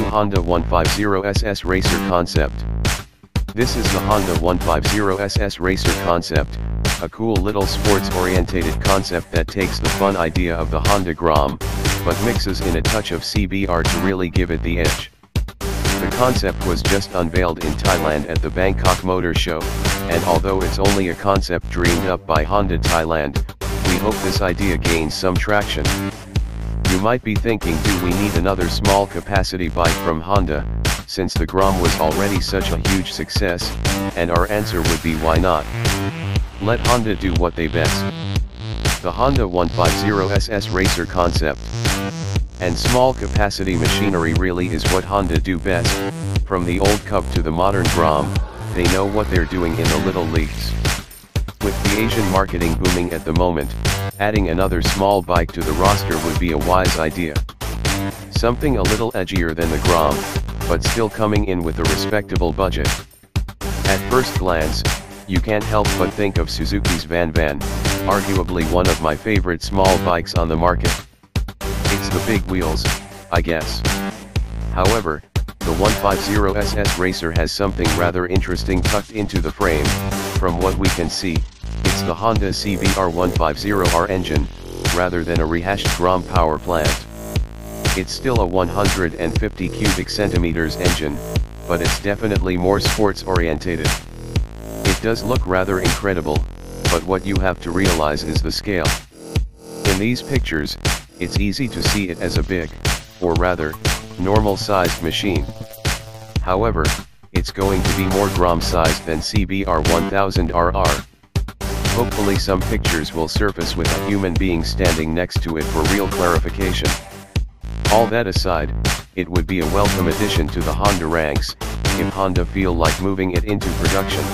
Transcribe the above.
new Honda 150SS Racer concept. This is the Honda 150SS Racer concept, a cool little sports-orientated concept that takes the fun idea of the Honda Grom, but mixes in a touch of CBR to really give it the edge. The concept was just unveiled in Thailand at the Bangkok Motor Show, and although it's only a concept dreamed up by Honda Thailand, we hope this idea gains some traction. You might be thinking, do we need another small capacity bike from Honda, since the Grom was already such a huge success, and our answer would be why not? Let Honda do what they best. The Honda 150SS Racer concept. And small capacity machinery really is what Honda do best. From the old Cub to the modern Grom, they know what they're doing in the little leagues. With the Asian marketing booming at the moment, adding another small bike to the roster would be a wise idea. Something a little edgier than the Grom, but still coming in with a respectable budget. At first glance, you can't help but think of Suzuki's Van Van, arguably one of my favorite small bikes on the market. It's the big wheels, I guess. However, the 150SS Racer has something rather interesting tucked into the frame. From what we can see, it's the Honda CBR150R engine, rather than a rehashed Grom power plant. It's still a 150 cubic centimeters engine, but it's definitely more sports orientated. It does look rather incredible, but what you have to realize is the scale. In these pictures, it's easy to see it as a big, or rather, normal-sized machine. However, it's going to be more Grom-sized than CBR1000RR. Hopefully some pictures will surface with a human being standing next to it for real clarification. All that aside, it would be a welcome addition to the Honda ranks, if Honda feel like moving it into production.